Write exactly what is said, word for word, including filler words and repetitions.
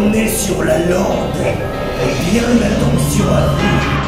On est sur la lande, bien attention à vous.